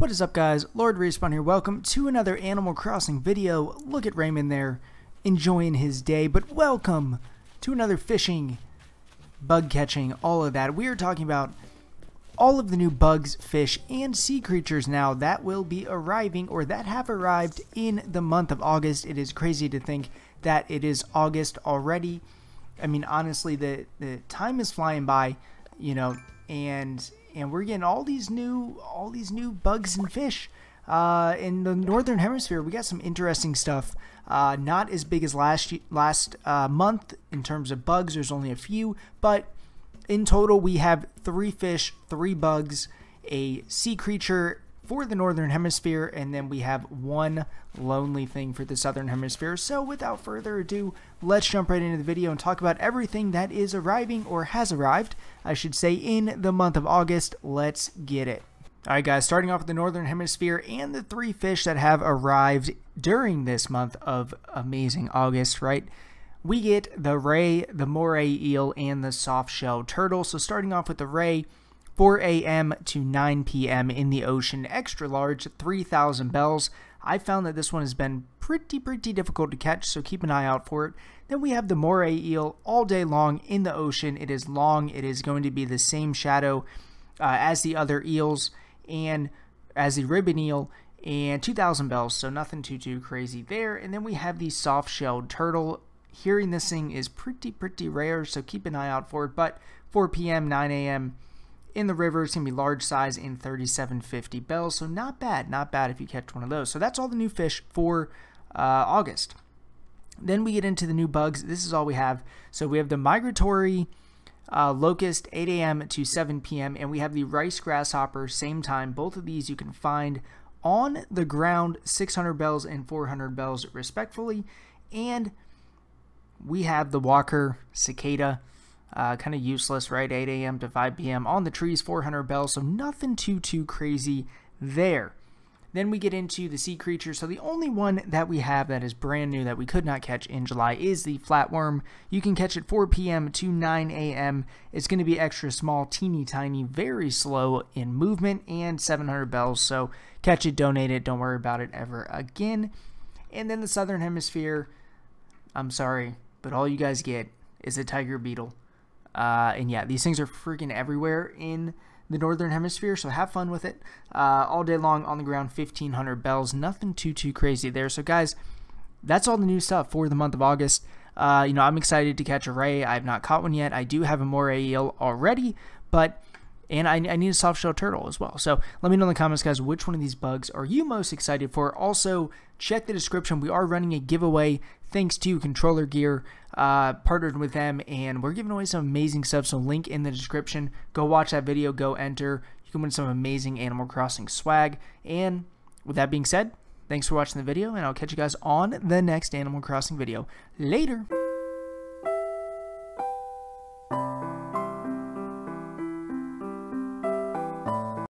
What is up, guys? Lord Respawn here. Welcome to another Animal Crossing video. Look at Raymond there, enjoying his day, but welcome to another fishing, bug catching, all of that. We are talking about all of the new bugs, fish, and sea creatures now that will be arriving or that have arrived in the month of August. It is crazy to think that it is August already. I mean, honestly, the time is flying by, you know, and we're getting all these new bugs and fish in the northern hemisphere. We got some interesting stuff. Not as big as last month in terms of bugs. There's only a few, but in total we have 3 fish, 3 bugs, a sea creature for the northern hemisphere, and then we have 1 lonely thing for the southern hemisphere. So without further ado, let's jump right into the video and talk about everything that is arriving, or has arrived I should say, in the month of August. Let's get it. Alright guys, starting off with the northern hemisphere and the 3 fish that have arrived during this month of amazing August, right? We get the ray, the moray eel, and the soft shell turtle. So starting off with the ray, 4 a.m. to 9 p.m. in the ocean, extra large, 3,000 bells. I found that this one has been pretty difficult to catch, so keep an eye out for it. Then we have the moray eel all day long in the ocean. It is long. It is going to be the same shadow as the other eels and as the ribbon eel, and 2,000 bells, so nothing too crazy there. And then we have the soft-shelled turtle. Hearing this thing is pretty rare, so keep an eye out for it. But 4 p.m., 9 a.m., in the river, it's going to be large size in 3750 bells, so not bad if you catch one of those. So that's all the new fish for August. Then we get into the new bugs. This is all we have. So we have the migratory locust, 8 a.m. to 7 p.m., and we have the rice grasshopper, same time. Both of these you can find on the ground, 600 bells and 400 bells respectively. And we have the walker cicada. Kind of useless, right? 8 a.m. to 5 p.m. on the trees, 400 bells, so nothing too crazy there. Then we get into the sea creature. So the only one that we have that is brand new that we could not catch in July is the flatworm. You can catch it 4 p.m. to 9 a.m. It's going to be extra small, teeny tiny, very slow in movement, and 700 bells. So catch it, donate it, don't worry about it ever again. And then the southern hemisphere, I'm sorry, but all you guys get is a tiger beetle. And yeah, these things are freaking everywhere in the northern hemisphere, so have fun with it. All day long on the ground, 1500 bells, nothing too crazy there. So guys, that's all the new stuff for the month of August. You know, I'm excited to catch a ray. I have not caught one yet. I do have a moray eel already, but and I need a soft shell turtle as well. So let me know in the comments, guys, which one of these bugs are you most excited for? Also, check the description. We are running a giveaway thanks to Controller Gear, partnered with them, and we're giving away some amazing stuff. So link in the description. Go watch that video. Go enter. You can win some amazing Animal Crossing swag. And with that being said, thanks for watching the video, and I'll catch you guys on the next Animal Crossing video. Later.